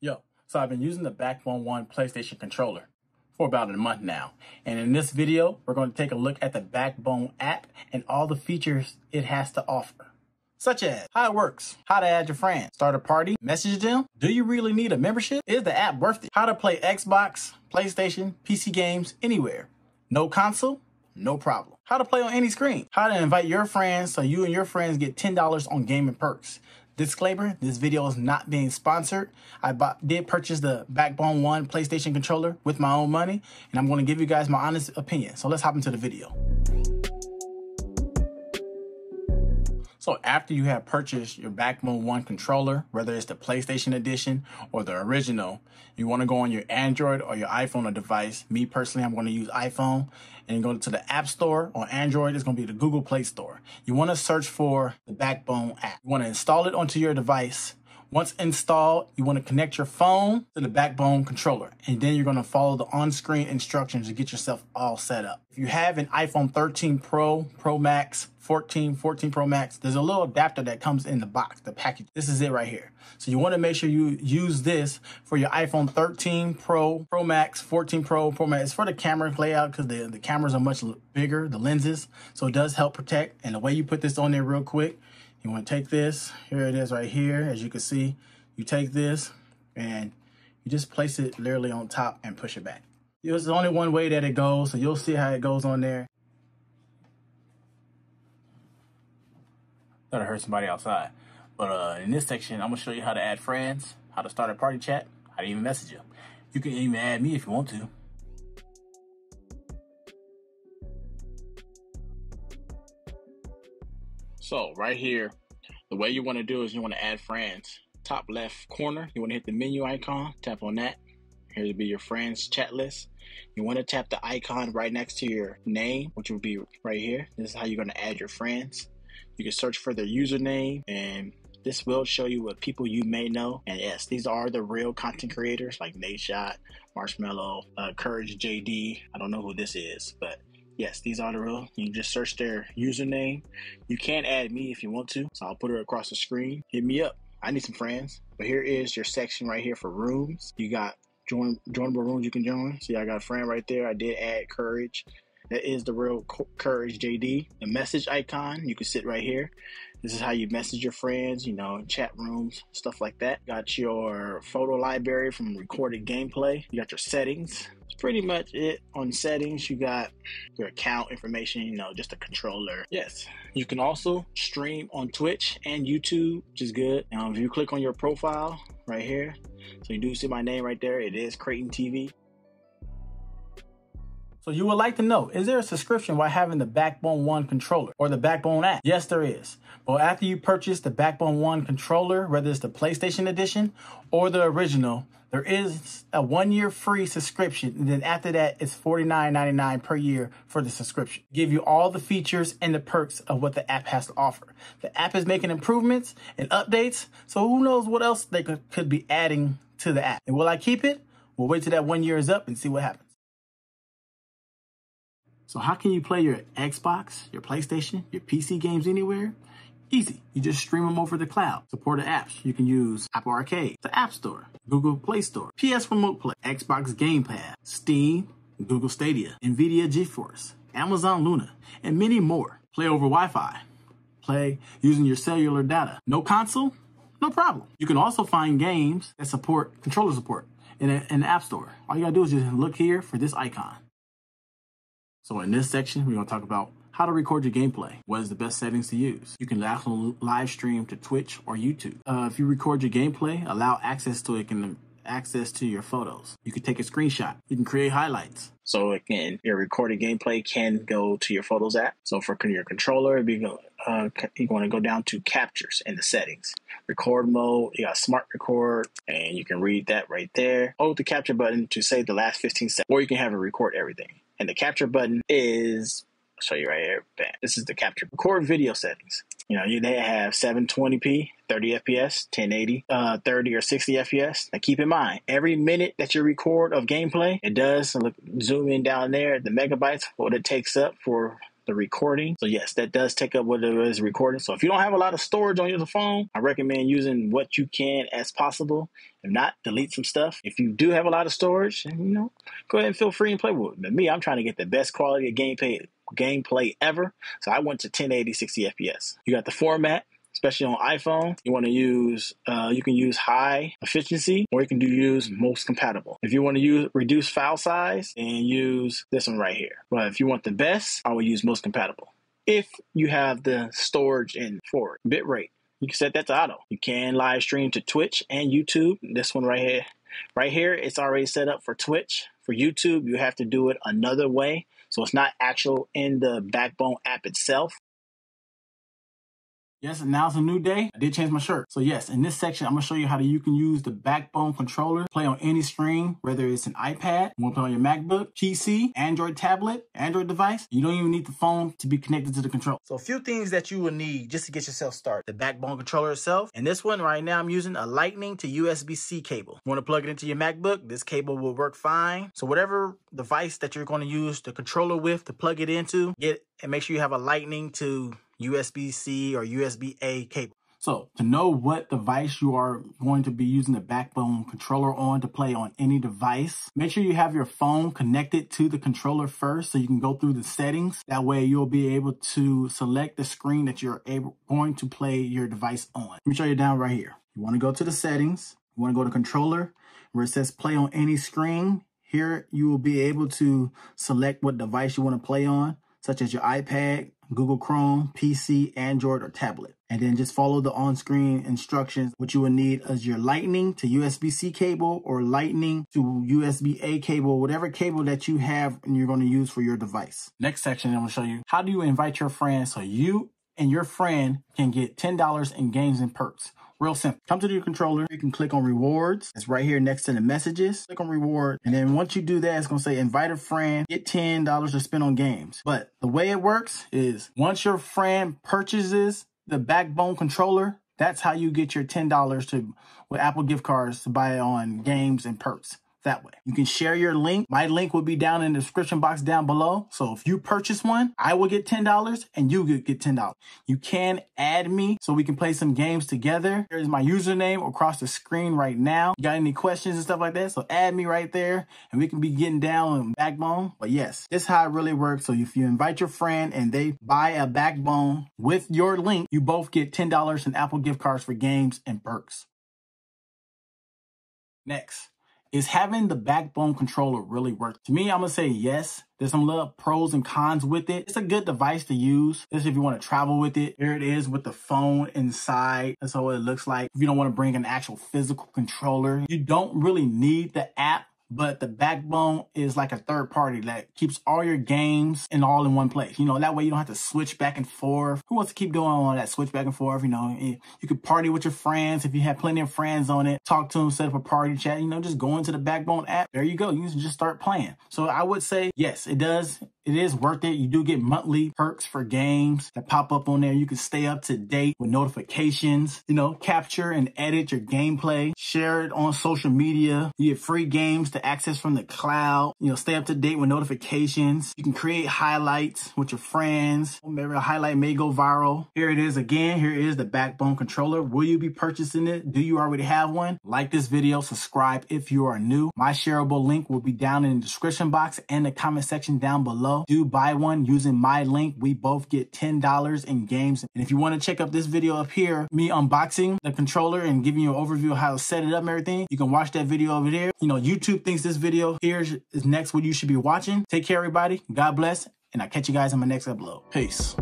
Yo, so I've been using the Backbone One PlayStation controller for about a month now. And in this video, we're going to take a look at the Backbone app and all the features it has to offer, such as how it works, how to add your friends, start a party, message them, do you really need a membership, is the app worth it, how to play Xbox, PlayStation, PC games anywhere, no console, no problem, how to play on any screen, how to invite your friends so you and your friends get $10 on gaming perks. Disclaimer, this video is not being sponsored. I did purchase the Backbone One PlayStation controller with my own money, and I'm going to give you guys my honest opinion. So let's hop into the video. So after you have purchased your Backbone One controller, whether it's the PlayStation edition or the original, you want to go on your Android or your iPhone or device. Me personally, I'm going to use iPhone, and go to the App Store. On Android, it's going to be the Google Play Store. You want to search for the Backbone app. You want to install it onto your device. Once installed, you want to connect your phone to the Backbone controller, and then you're going to follow the on-screen instructions to get yourself all set up. If you have an iPhone 13 Pro, Pro Max, 14, 14 Pro Max, there's a little adapter that comes in the box, the package. This is it right here. So you want to make sure you use this for your iPhone 13 Pro, Pro Max, 14 Pro, Pro Max. It's for the camera layout because the cameras are much bigger, the lenses, so it does help protect. And the way you put this on there real quick, you want to take this, here it is right here, as you can see, you take this and you just place it literally on top and push it back. There's only one way that it goes, so you'll see how it goes on there. Thought I heard somebody outside. But in this section, I'm going to show you how to add friends, how to start a party chat, how to even message them. You can even add me if you want to. So right here, the way you want to do is you want to add friends. Top left corner, you want to hit the menu icon, tap on that. Here will be your friends chat list. You want to tap the icon right next to your name, which will be right here. This is how you're going to add your friends. You can search for their username, and this will show you what people you may know. And yes, these are the real content creators like Nate Shot, Marshmallow, Courage JD. I don't know who this is, but yes, these are the real. You just search their username. You can add me if you want to. So I'll put it across the screen. Hit me up. I need some friends. But here is your section right here for rooms. You got joinable rooms you can join. See, I got a friend right there. I did add Courage. That is the real Courage JD. The message icon, you can sit right here. This is how you message your friends, you know, chat rooms, stuff like that. Got your photo library from recorded gameplay. You got your settings. That's pretty much it on settings. You got your account information, you know, just a controller. Yes, you can also stream on Twitch and YouTube, which is good. If you click on your profile right here, so you do see my name right there. It is Creighton TV. So you would like to know, is there a subscription while having the Backbone One controller or the Backbone app? Yes, there is. Well, after you purchase the Backbone One controller, whether it's the PlayStation edition or the original, there is a 1-year free subscription. And then after that, it's $49.99 per year for the subscription. Give you all the features and the perks of what the app has to offer. The app is making improvements and updates, so who knows what else they could be adding to the app. And will I keep it? We'll wait till that 1 year is up and see what happens. So how can you play your Xbox, your PlayStation, your PC games anywhere? Easy. You just stream them over the cloud. Supported apps. You can use Apple Arcade, the App Store, Google Play Store, PS Remote Play, Xbox Gamepad, Steam, Google Stadia, Nvidia GeForce, Amazon Luna, and many more. Play over Wi-Fi. Play using your cellular data. No console? No problem. You can also find games that support controller support in the App Store. All you gotta do is just look here for this icon. So in this section, we're going to talk about how to record your gameplay. What is the best settings to use? You can live stream to Twitch or YouTube. If you record your gameplay, allow access to it and access to your photos. You can take a screenshot. You can create highlights. So again, your recorded gameplay can go to your Photos app. So for your controller, you want to go down to Captures in the settings. Record mode, you got Smart Record, and you can read that right there. Hold the Capture button to save the last 15 seconds, or you can have it record everything. And the capture button is, I'll show you right here. Bam. This is the capture. Record video settings. You know, they have 720p, 30 FPS, 1080, 30 or 60 FPS. Now keep in mind, every minute that you record of gameplay, it does, so look, zoom in down there, the megabytes, what it takes up for the recording. So yes, that does take up what it is recording. So if you don't have a lot of storage on your phone, I recommend using what you can as possible. If not, delete some stuff. If you do have a lot of storage, you know, go ahead and feel free and play with it. But me, I'm trying to get the best quality of gameplay ever. So I went to 1080 60 FPS. You got the format. Especially on iPhone, you want to use, you can use high efficiency, or you can use most compatible. If you want to use reduce file size, and use this one right here. But if you want the best, I would use most compatible. If you have the storage in for it, bitrate, you can set that to auto. You can live stream to Twitch and YouTube. This one right here, it's already set up for Twitch. For YouTube, you have to do it another way, so it's not actual in the Backbone app itself. Yes, and now it's a new day. I did change my shirt. So yes, in this section, I'm going to show you how you can use the Backbone controller, play on any screen, whether it's an iPad, you want to play on your MacBook, PC, Android tablet, Android device. You don't even need the phone to be connected to the controller. So a few things that you will need just to get yourself started. The Backbone controller itself. And this one right now, I'm using a Lightning to USB-C cable. You want to plug it into your MacBook, this cable will work fine. So whatever device that you're going to use the controller with to plug it into, get and make sure you have a Lightning to USB-C or USB-A cable. So to know what device you are going to be using the Backbone controller on to play on any device, make sure you have your phone connected to the controller first so you can go through the settings. That way you'll be able to select the screen that you're going to play your device on. Let me show you down right here. You want to go to the settings. You want to go to controller where it says play on any screen. Here you will be able to select what device you want to play on, such as your iPad, Google Chrome, PC, Android, or tablet. And then just follow the on-screen instructions. What you will need is your Lightning to USB-C cable or Lightning to USB-A cable, whatever cable that you have and you're going to use for your device. Next section, I'm going to show you how do you invite your friends so you and your friend can get $10 in games and perks. Real simple. Come to your controller. You can click on rewards. It's right here next to the messages. Click on reward. And then once you do that, it's going to say invite a friend, get $10 to spend on games. But the way it works is once your friend purchases the Backbone controller, that's how you get your $10 to with Apple gift cards to buy on games and perks. That way you can share your link. My link will be down in the description box down below. So if you purchase one, I will get $10 and you get $10. You can add me so we can play some games together. Here's my username across the screen right now. You got any questions and stuff like that? So add me right there and we can be getting down on Backbone. But yes, this is how it really works. So if you invite your friend and they buy a Backbone with your link, you both get $10 in Apple gift cards for games and perks. Next. Is having the Backbone controller really work? To me, I'm going to say yes. There's some little pros and cons with it. It's a good device to use. This if you want to travel with it. Here it is with the phone inside. That's what it looks like. If you don't want to bring an actual physical controller, you don't really need the app, but the Backbone is like a third party that keeps all your games and all in one place. You know, that way you don't have to switch back and forth. Who wants to keep doing all that switch back and forth? You know, you could party with your friends. If you have plenty of friends on it, talk to them, set up a party chat, you know, just go into the Backbone app. There you go. You can just start playing. So I would say, yes, it does. It is worth it. You do get monthly perks for games that pop up on there. You can stay up to date with notifications, you know, capture and edit your gameplay, share it on social media. You get free games to access from the cloud, you know, stay up to date with notifications. You can create highlights with your friends. Maybe a highlight may go viral. Here it is again. Here is the Backbone controller. Will you be purchasing it? Do you already have one? Like this video, subscribe if you are new. My shareable link will be down in the description box and the comment section down below. Do buy one using my link. We both get $10 in games. And if you want to check out this video up here, me unboxing the controller and giving you an overview of how to set it up and everything, you can watch that video over there. You know, YouTube thinks this video here is next what you should be watching. Take care, everybody. God bless. And I'll catch you guys in my next upload. Peace.